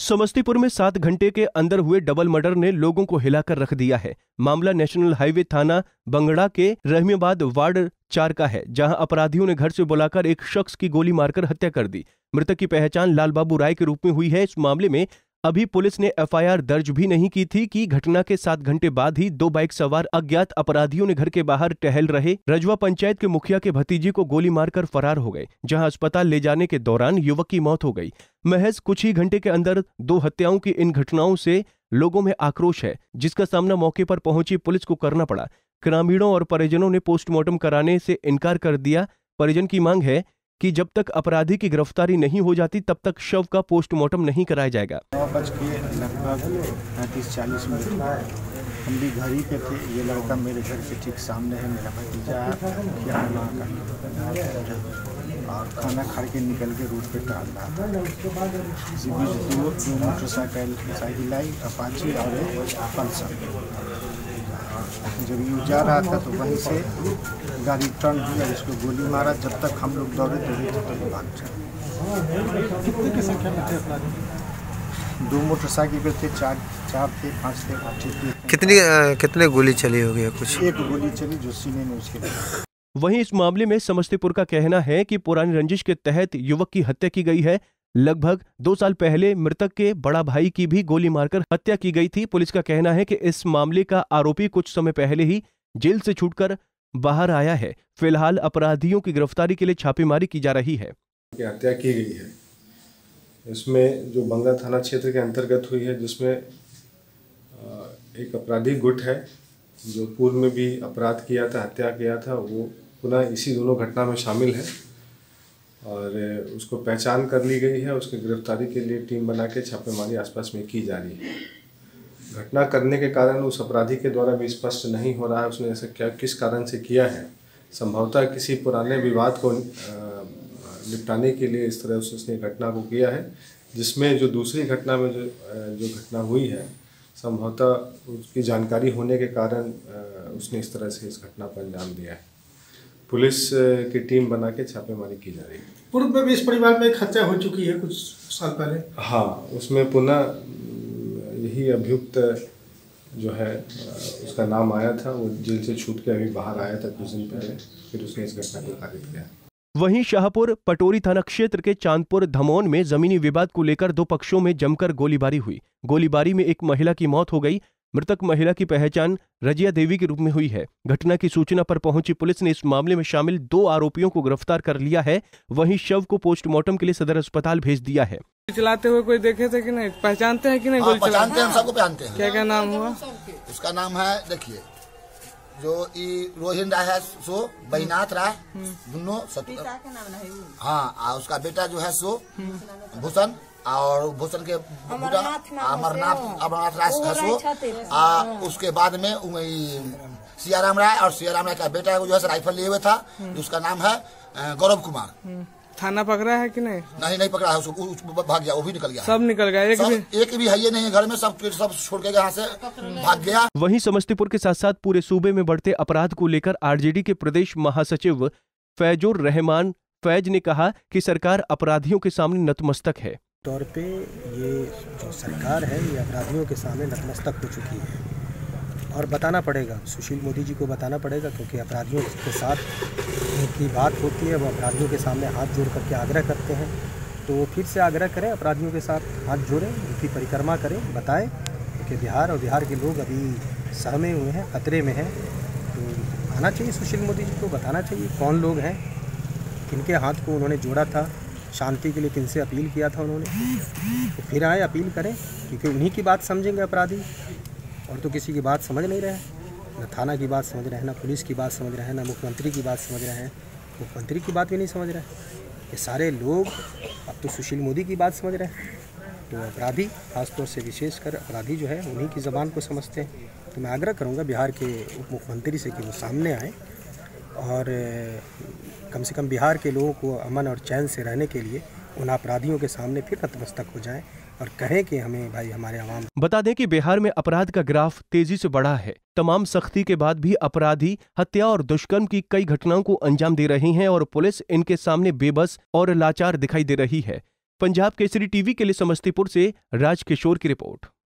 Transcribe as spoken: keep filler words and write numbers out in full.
समस्तीपुर में सात घंटे के अंदर हुए डबल मर्डर ने लोगों को हिलाकर रख दिया है। मामला नेशनल हाईवे थाना बंगड़ा के रहमियाबाद वार्ड चार का है, जहां अपराधियों ने घर से बुलाकर एक शख्स की गोली मारकर हत्या कर दी। मृतक की पहचान लाल बाबू राय के रूप में हुई है। इस मामले में अभी पुलिस ने एफ आई आर दर्ज भी नहीं की थी कि घटना के सात घंटे बाद ही दो बाइक सवार अज्ञात अपराधियों ने घर के बाहर टहल रहे रजवा पंचायत के मुखिया के भतीजी को गोली मारकर फरार हो गए, जहां अस्पताल ले जाने के दौरान युवक की मौत हो गई। महज कुछ ही घंटे के अंदर दो हत्याओं की इन घटनाओं से लोगों में आक्रोश है, जिसका सामना मौके पर पहुंची पुलिस को करना पड़ा। ग्रामीणों और परिजनों ने पोस्टमार्टम कराने से इनकार कर दिया। परिजन की मांग है कि जब तक अपराधी की गिरफ्तारी नहीं हो जाती तब तक शव का पोस्टमार्टम नहीं कराया जाएगा। नौ बज के लगभग पैंतीस चालीस मिनट हुआ है, हम भी घर ही पे थे। ये लड़का मेरे घर के ठीक सामने है, मेरा भतीजा और खाना खा के निकल के रोड पे टहल रहा था। इसी बीच दो दो मोटरसाइकिल आई, अपाची और पल्सर। जब ये जा रहा था तो वहीं से गाड़ी टर्न हुआ, इसको गोली मारा। जब तक हम लोग दौड़े दौड़े तब तक भाग गए। कितने की संख्या में थे? दो मोटरसाइकिल पे थे, चार चार थे, पाँच थे, आठ थे। कितनी कितने गोली चली होगी? कुछ एक गोली चली जो सीने में उसके लगी। वहीं इस मामले में समस्तीपुर का कहना है कि पुरानी रंजिश के तहत युवक की हत्या की गई है। लगभग दो साल पहले मृतक के बड़ा भाई की भी गोली मारकर हत्या की गई थी। पुलिस का कहना है कि इस मामले का आरोपी कुछ समय पहले ही जेल से छूटकर बाहर आया है। फिलहाल अपराधियों की गिरफ्तारी के लिए छापेमारी की जा रही है। हत्या की गई है, इसमें जो बंगला थाना क्षेत्र के अंतर्गत हुई है, जिसमें एक अपराधी गुट है जो पूर्व में भी अपराध किया था, हत्या किया था, वो पुनः इसी दोनों घटना में शामिल है और उसको पहचान कर ली गई है। उसकी गिरफ्तारी के लिए टीम बना के छापेमारी आसपास में की जा रही है। घटना करने के कारण उस अपराधी के द्वारा भी स्पष्ट नहीं हो रहा है उसने ऐसा क्या किस कारण से किया है। संभवतः किसी पुराने विवाद को निपटाने के लिए इस तरह उसने घटना को किया है, जिसमें जो दूसरी घटना में जो जो घटना हुई है संभवतः उसकी जानकारी होने के कारण उसने इस तरह से इस घटना पर अंजाम दिया है। पुलिस की टीम बना के छापेमारी की जा रही है। पूर्व में भी इस परिवार में एक हत्या हो चुकी है कुछ साल पहले। हाँ, उसमें पुनः यही अभियुक्त जो है उसका नाम आया था, वो जेल से छूट के अभी बाहर आया था कुछ दिन पहले, फिर उसने इस घटना को खारिज किया। वहीं शाहपुर पटोरी थाना क्षेत्र के चांदपुर धमौन में जमीनी विवाद को लेकर दो पक्षों में जमकर गोलीबारी हुई। गोलीबारी में एक महिला की मौत हो गई। मृतक महिला की पहचान रजिया देवी के रूप में हुई है। घटना की सूचना पर पहुंची पुलिस ने इस मामले में शामिल दो आरोपियों को गिरफ्तार कर लिया है। वहीं शव को पोस्टमार्टम के लिए सदर अस्पताल भेज दिया है। चलाते हुए कोई देखे थे कि नहीं? पहचानते हैं कि नहीं? गोली चलाते हैं, हम सबको पहचानते हैं। क्या क्या नाम हुआ? उसका नाम है, देखिए, जो रोहिन्द राय है, सो अमरनाथ राय, दोनों हाँ, उसका बेटा जो है सो भूषण, और भूषण के बेटा अमरनाथ अमरनाथ राय है सो, आ उसके बाद में सियाराम राय, और सियाराम राय का बेटा जो है राइफल लिए हुए था, उसका नाम है गौरव कुमार। थाना पकड़ा है कि नहीं? नहीं नहीं पकड़ा है, उसको भाग गया, वो भी निकल गया, सब निकल गया, एक भी एक भी है ये नहीं घर में, सब सब छोड़ के यहाँ से भाग गया। वहीं समस्तीपुर के साथ साथ पूरे सूबे में बढ़ते अपराध को लेकर आर जे डी के प्रदेश महासचिव फैजुर रहमान फैज ने कहा कि सरकार अपराधियों के सामने नतमस्तक है। तौर पे ये जो सरकार है ये अपराधियों के सामने नतमस्तक हो चुकी है और बताना पड़ेगा, सुशील मोदी जी को बताना पड़ेगा, क्योंकि अपराधियों के साथ इनकी बात होती है, वो अपराधियों के सामने हाथ जोड़ करके आग्रह करते हैं, तो वो फिर से आग्रह करें, अपराधियों के साथ हाथ जोड़ें, उनकी परिक्रमा करें, बताएं कि बिहार और बिहार के लोग अभी सहमे हुए हैं, खतरे में हैं, तो आना चाहिए सुशील मोदी जी को, बताना चाहिए कौन लोग हैं, किनके हाथ को उन्होंने जोड़ा था, शांति के लिए किनसे अपील किया था उन्होंने, तो फिर आए अपील करें, क्योंकि उन्हीं की बात समझेंगे अपराधी, और तो किसी की बात समझ नहीं रहे हैं, न थाना की बात समझ रहे हैं, ना पुलिस की बात समझ रहे हैं, ना मुख्यमंत्री की बात समझ रहे हैं, मुख्यमंत्री की बात भी नहीं समझ रहे हैं, ये सारे लोग अब तो सुशील मोदी की बात समझ रहे हैं, तो अपराधी खासतौर से विशेषकर अपराधी जो है उन्हीं की ज़बान को समझते हैं। तो मैं आग्रह करूँगा बिहार के उप मुख्यमंत्री से कि वो सामने आए और कम से कम बिहार के लोगों को अमन और चैन से रहने के लिए उन अपराधियों के सामने फिर नतमस्तक हो जाएं और कहें कि हमें भाई हमारे आवाम। बता दें कि बिहार में अपराध का ग्राफ तेजी से बढ़ा है। तमाम सख्ती के बाद भी अपराधी हत्या और दुष्कर्म की कई घटनाओं को अंजाम दे रहे हैं और पुलिस इनके सामने बेबस और लाचार दिखाई दे रही है। पंजाब केसरी टीवी के लिए समस्तीपुर से राजकिशोर की रिपोर्ट।